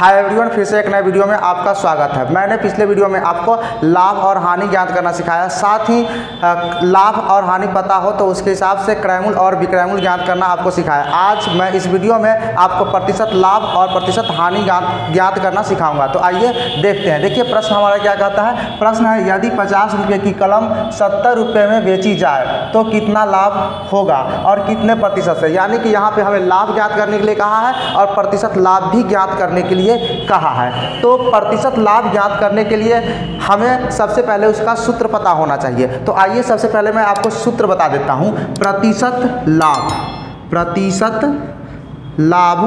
Hi everyone, फिर से एक नए वीडियो में आपका स्वागत है। मैंने पिछले वीडियो में आपको लाभ और हानि ज्ञात करना सिखाया, साथ ही लाभ और हानि पता हो तो उसके हिसाब से क्रयमूल और विक्रयमूल ज्ञात करना आपको सिखाया। आज मैं इस वीडियो में आपको प्रतिशत लाभ और प्रतिशत हानि ज्ञात करना सिखाऊंगा। तो आइए देखते हैं। देखिए प्रश्न हमारा क्या कहता है। प्रश्न है, यदि 50 रुपये की कलम 70 रुपये में बेची जाए तो कितना लाभ होगा और कितने प्रतिशत से, यानी कि यहाँ पर हमें लाभ ज्ञात करने के लिए कहा है और प्रतिशत लाभ भी ज्ञात करने के लिए कहा है। तो प्रतिशत लाभ ज्ञात करने के लिए हमें सबसे पहले उसका सूत्र पता होना चाहिए। तो आइए सबसे पहले मैं आपको सूत्र बता देता हूं। प्रतिशत लाभ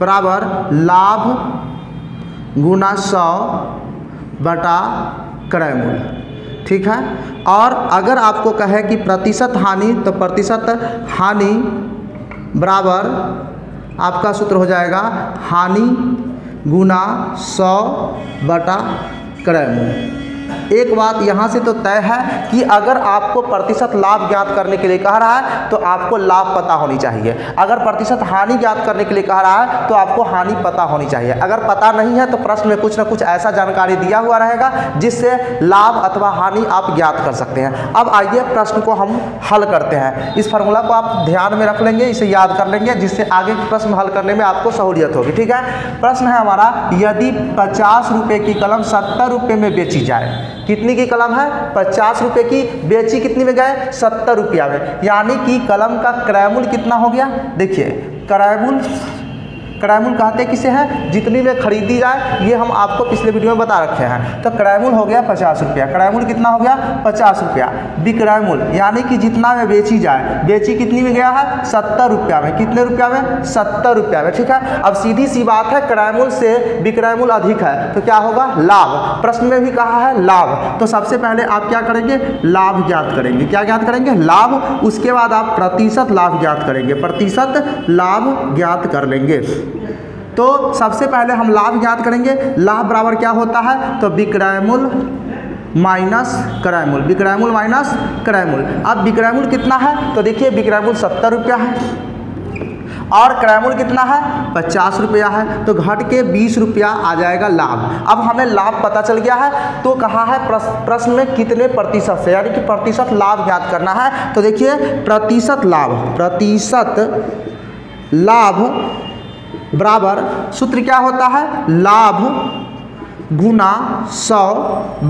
बराबर लाभ गुना 100 बटा क्रयमूल्य, ठीक है। और अगर आपको कहे कि प्रतिशत हानि, तो प्रतिशत हानि बराबर आपका सूत्र हो जाएगा हानि गुना 100 बटा क्रयमूल्य। एक बात यहाँ से तो तय है कि अगर आपको प्रतिशत लाभ ज्ञात करने के लिए कह रहा है तो आपको लाभ पता होनी चाहिए। अगर प्रतिशत हानि ज्ञात करने के लिए कह रहा है तो आपको हानि पता होनी चाहिए। अगर पता नहीं है तो प्रश्न में कुछ ना कुछ ऐसा जानकारी दिया हुआ रहेगा जिससे लाभ अथवा हानि आप ज्ञात कर सकते हैं। अब आइए प्रश्न को हम हल करते हैं। इस फार्मूला को आप ध्यान में रख लेंगे, इसे याद कर लेंगे, जिससे आगे प्रश्न हल करने में आपको सहूलियत होगी, ठीक है। प्रश्न है हमारा, यदि 50 रुपये की कलम 70 रुपये में बेची जाए। कितनी की कलम है? 50 रुपये की। बेची कितनी में गए? 70 रुपया में। यानी कि कलम का क्रयमूल्य कितना हो गया? देखिए क्रयमूल्य कहते किसे है? जितनी में खरीदी जाए, ये हम आपको पिछले वीडियो में बता रखे हैं। तो क्रयमूल्य हो गया 50 रुपया। क्रयमूल्य कितना हो गया? 50 रुपया। विक्रयमूल्य यानी कि जितना में बेची जाए। बेची कितनी में गया है? 70 रुपया में। कितने रुपया में? 70 रुपया में, ठीक है। अब सीधी सी बात है, क्रयमूल्य से विक्रयमूल्य अधिक है तो क्या होगा? लाभ। प्रश्न में भी कहा है लाभ। तो सबसे पहले आप क्या करेंगे? लाभ ज्ञात करेंगे। क्या ज्ञात करेंगे? लाभ। उसके बाद आप प्रतिशत लाभ ज्ञात करेंगे। प्रतिशत लाभ ज्ञात कर लेंगे। तो सबसे पहले हम लाभ ज्ञात करेंगे। लाभ बराबर क्या होता है? तो विक्रयमूल्य माइनस क्रयमूल्य। विक्रयमूल्य माइनस क्रयमूल्य। अब विक्रयमूल्य कितना है? तो देखिए विक्रयमूल्य 70 रुपया है और क्रयमूल्य कितना है? 50 रुपया है। तो घट के 20 रुपया आ जाएगा लाभ। अब हमें लाभ पता चल गया है। तो कहा है प्रश्न में कितने प्रतिशत से, यानी कि प्रतिशत लाभ ज्ञात करना है। तो देखिए प्रतिशत लाभ बराबर सूत्र क्या होता है? लाभ गुना 100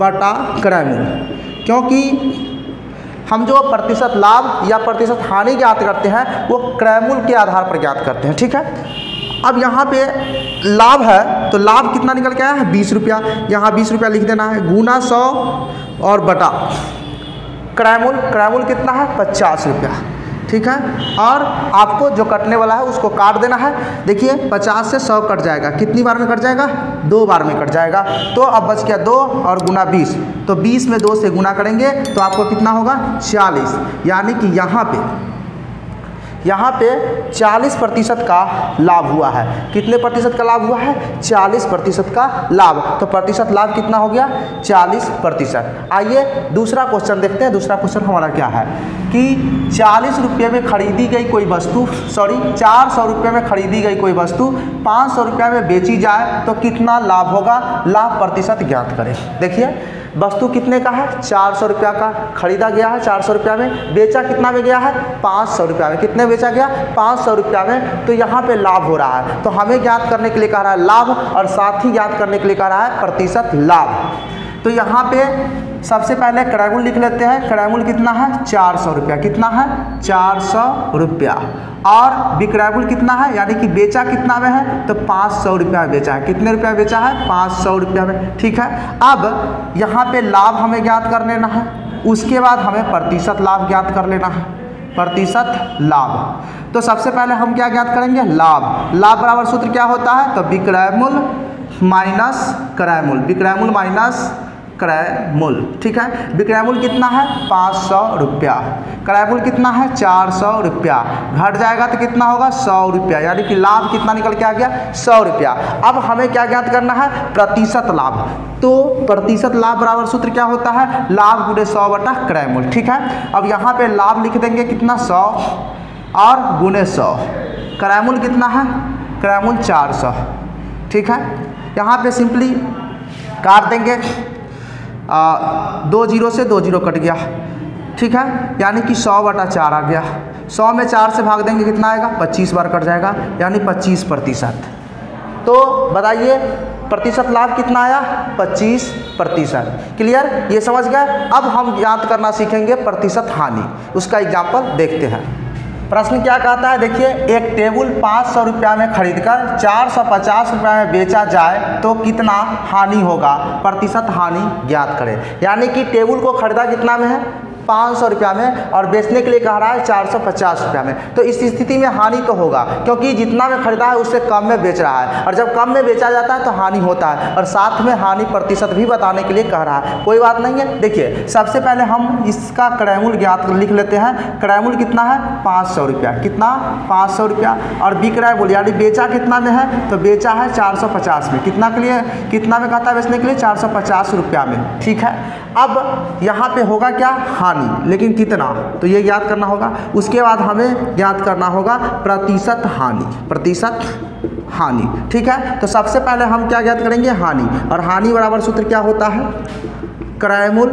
बटा क्रयमूल्य। क्योंकि हम जो प्रतिशत लाभ या प्रतिशत हानि ज्ञात करते हैं वो क्रयमूल्य के आधार पर ज्ञात करते हैं, ठीक है। अब यहाँ पे लाभ है तो लाभ कितना निकल के आया है? 20 रुपया। यहाँ 20 रुपया लिख देना है गुना 100 और बटा क्रयमूल्य। क्रयमूल्य कितना है? 50 रुपया, ठीक है। और आपको जो कटने वाला है उसको काट देना है। देखिए 50 से 100 कट जाएगा। कितनी बार में कट जाएगा? 2 बार में कट जाएगा। तो अब बच गया 2 और गुना 20। तो 20 में 2 से गुना करेंगे तो आपको कितना होगा? 40। यानी कि यहाँ पे 40% का लाभ हुआ है। कितने प्रतिशत का लाभ हुआ है? 40% का लाभ। तो प्रतिशत लाभ कितना हो गया? 40%। आइए दूसरा क्वेश्चन देखते हैं। दूसरा क्वेश्चन हमारा क्या है कि 40 रुपये में खरीदी गई कोई वस्तु 400 रुपये में खरीदी गई कोई वस्तु 500 रुपये में बेची जाए तो कितना लाभ होगा? लाभ प्रतिशत ज्ञात करें। देखिए वस्तु कितने का है? 400 रुपया का। खरीदा गया है 400 रुपया में। बेचा कितना में गया है? 500 रुपया में। कितने बेचा गया? 500 रुपया में। तो यहाँ पे लाभ हो रहा है। तो हमें ज्ञात करने के लिए कह रहा है लाभ और साथ ही ज्ञात करने के लिए कह रहा है प्रतिशत लाभ। तो यहाँ पे सबसे पहले क्रयमूल्य लिख लेते हैं। क्रयमूल्य कितना है? 400 रुपया। कितना है? 400 रुपया। और विक्रयमूल्य कितना है? यानी कि बेचा कितना में है? तो 500 रुपया में बेचा है। कितने रुपया बेचा है? 500 रुपया में, ठीक है। अब यहाँ पे लाभ हमें ज्ञात कर लेना है। उसके बाद हमें प्रतिशत लाभ ज्ञात कर लेना है। प्रतिशत लाभ तो सबसे पहले हम क्या ज्ञात करेंगे? लाभ। लाभ बराबर सूत्र क्या होता है? तो विक्रयमूल्य माइनस क्रयमूल्य। विक्रयमूल्य माइनस क्रयमूल्य, ठीक है। विक्रयमूल्य कितना है? 500 रुपया। क्रयमूल्य कितना है? 400 रुपया। घट जाएगा तो कितना होगा? 100 रुपया। यानी कि लाभ कितना निकल के आ गया? 100 रुपया। अब हमें क्या ज्ञात करना है? प्रतिशत लाभ। तो प्रतिशत लाभ बराबर सूत्र क्या होता है? लाभ गुणे 100 बटा क्रयमूल्य, ठीक है। अब यहाँ पे लाभ लिख देंगे कितना? 100 और गुणे 100। क्रयमूल्य कितना है? क्रामूल 400। ठीक है, यहाँ पे सिंपली काट देंगे, 20 से 20 कट गया। ठीक है, यानी कि 100/4 आ गया। 100 में 4 से भाग देंगे कितना आएगा, 25 बार कट जाएगा, यानी 25%। तो बताइए प्रतिशत लाभ कितना आया, 25%। क्लियर, ये समझ गए। अब हम ज्ञात करना सीखेंगे प्रतिशत हानि। उसका एग्जाम्पल देखते हैं। प्रश्न क्या कहता है, देखिए, एक टेबल 500 रुपया में खरीदकर 450 रुपया में बेचा जाए तो कितना हानि होगा, प्रतिशत हानि ज्ञात करें। यानी कि टेबल को खरीदा कितना में है, 500 रुपया में, और बेचने के लिए कह रहा है 450 रुपया में। तो इस स्थिति में हानि तो होगा, क्योंकि जितना में खरीदा है उससे कम में बेच रहा है, और जब कम में बेचा जाता है तो हानि होता है। और साथ में हानि प्रतिशत भी बताने के लिए कह रहा है। कोई बात नहीं है। देखिए, सबसे पहले हम इसका क्रयमूल ज्ञात लिख लेते हैं। क्रयमूल कितना है, 500 रुपया। कितना, 500 रुपया। और विक्रय मूल्य यानी बेचा कितना में है, तो बेचा है 450 में। कितना के लिए, कितना में कहता है बेचने के लिए, 450 रुपया में। ठीक है, अब यहाँ पे होगा क्या, हानि, लेकिन कितना, तो ये याद करना होगा। उसके बाद हमें याद करना होगा प्रतिशत हानि, प्रतिशत हानि। ठीक है, तो सबसे पहले हम क्या याद करेंगे, हानि। और हानि बराबर सूत्र क्या होता है, क्रयमूल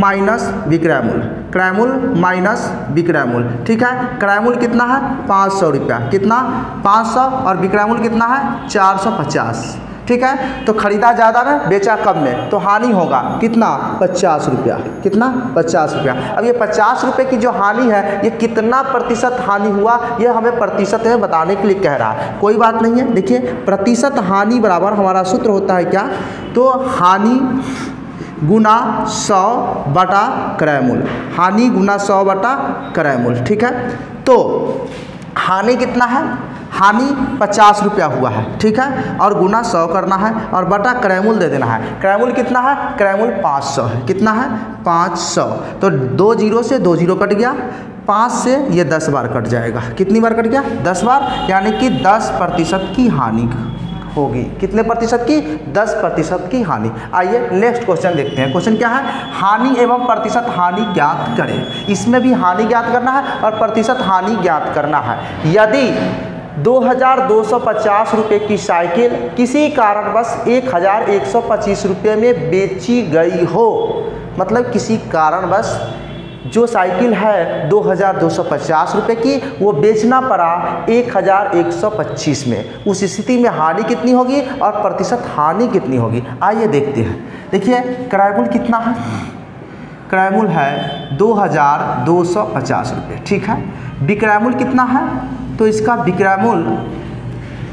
माइनस विक्रयमूल, क्रयमूल माइनस विक्रयमूल। ठीक है, क्रयमूल कितना है, 500 रुपया। कितना, 500, और विक्रयमूल कितना है, 450। ठीक है, तो खरीदा ज़्यादा में, बेचा कम में, तो हानि होगा कितना, 50 रुपया। कितना, 50 रुपया। अब ये 50 रुपये की जो हानि है, ये कितना प्रतिशत हानि हुआ, ये हमें प्रतिशत में बताने के लिए कह रहा है। कोई बात नहीं है। देखिए, प्रतिशत हानि बराबर हमारा सूत्र होता है क्या, तो हानि गुना 100 बटा क्रयमूल, हानि गुना 100 बटा क्रयमूल। ठीक है, तो हानि कितना है, हानि 50 रुपया हुआ है। ठीक है, और गुना 100 करना है, और बटा क्रयमूल दे देना है। क्रयमूल कितना है, क्रयमूल 500 है। कितना है, 500। तो 20 से 20 कट गया, 5 से ये 10 बार कट जाएगा। कितनी बार कट गया, 10 बार, यानी कि 10% की हानि होगी। कितने प्रतिशत की, 10% की हानि। आइए नेक्स्ट क्वेश्चन देखते हैं। क्वेश्चन क्या है, हानि एवं प्रतिशत हानि ज्ञात करें। इसमें भी हानि ज्ञात करना है और प्रतिशत हानि ज्ञात करना है। यदि 2250 रुपये की साइकिल किसी कारणवश 1125 रुपये में बेची गई हो, मतलब किसी कारणवश जो साइकिल है 2250 रुपये की, वो बेचना पड़ा 1125 में, उस स्थिति में हानि कितनी होगी और प्रतिशत हानि कितनी होगी, आइए देखते हैं। देखिए, क्रयमूल कितना है, क्रयमूल है 2250 रुपये। ठीक है, विक्रयमूल कितना है, तो इसका विक्रयमूल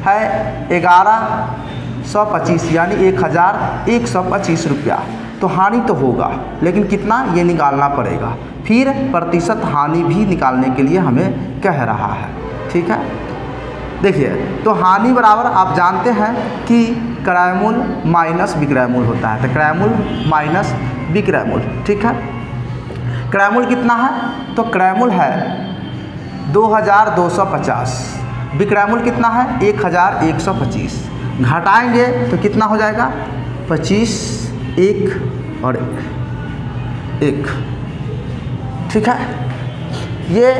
है 1125, यानी 1125 रुपया। तो हानि तो होगा, लेकिन कितना, ये निकालना पड़ेगा। फिर प्रतिशत हानि भी निकालने के लिए हमें कह रहा है। ठीक है, देखिए, तो हानि बराबर आप जानते हैं कि क्रयमूल माइनस विक्रयमूल होता है। तो क्रयमूल माइनस विक्रयमूल। ठीक है, क्रयमूल कितना है, तो क्रयमूल है 2250, विक्रयमूल कितना है 1125। घटाएंगे तो कितना हो जाएगा, 25, एक और एक। ठीक है, ये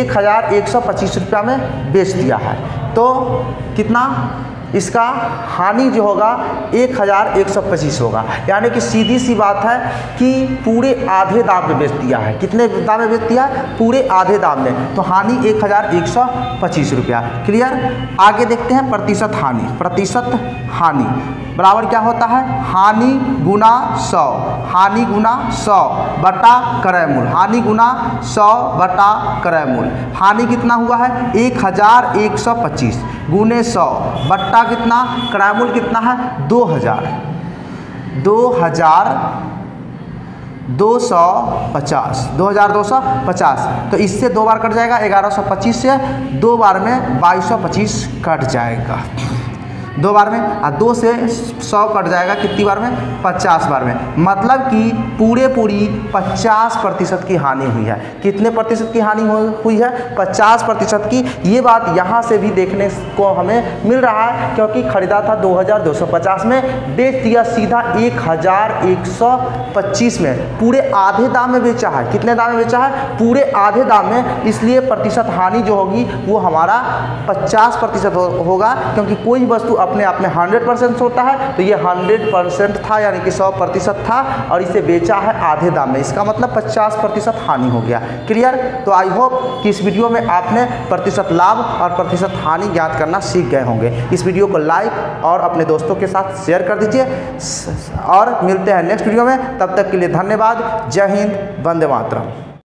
1125 रुपया में बेच दिया है, तो कितना इसका हानि जो होगा 1125 होगा। यानी कि सीधी सी बात है कि पूरे आधे दाम में बेच दिया है। कितने दाम में बेच दिया है, पूरे आधे दाम में, तो हानि 1125 रुपया। क्लियर, आगे देखते हैं प्रतिशत हानि। प्रतिशत हानि बराबर क्या होता है, हानि गुना 100, हानि गुना 100 बटा क्रयमूल, हानि गुना 100 बटा क्रयमूल। हानि कितना हुआ है, 1125 गुने 100 बट्टा कितना, क्रयमूल कितना है 2250। तो इससे 2 बार कट जाएगा, 1125 से 2 बार में 2225 कट जाएगा। दो बार में और 2 से 100 कट जाएगा कितनी बार में 50 बार में, मतलब कि पूरी 50% की हानि हुई है। कितने प्रतिशत की हानि हुई है 50% की। ये बात यहाँ से भी देखने को हमें मिल रहा है क्योंकि खरीदा था 2250 में, बेच दिया सीधा 1125 में, पूरे आधे दाम में बेचा है। कितने दाम में बेचा है पूरे आधे दाम में, इसलिए प्रतिशत हानि जो होगी वो हमारा 50% होगा क्योंकि कोई वस्तु अपने आप में 100% होता है तो ये 100% था यानी कि 100% था और इसे बेचा है आधे दाम में, इसका मतलब 50% हानि हो गया। क्लियर। तो आई होप कि इस वीडियो में आपने प्रतिशत लाभ और प्रतिशत हानि ज्ञात करना सीख गए होंगे। इस वीडियो को लाइक और अपने दोस्तों के साथ शेयर कर दीजिए और मिलते हैं नेक्स्ट वीडियो में। तब तक के लिए धन्यवाद। जय हिंद, वंदे मातरम।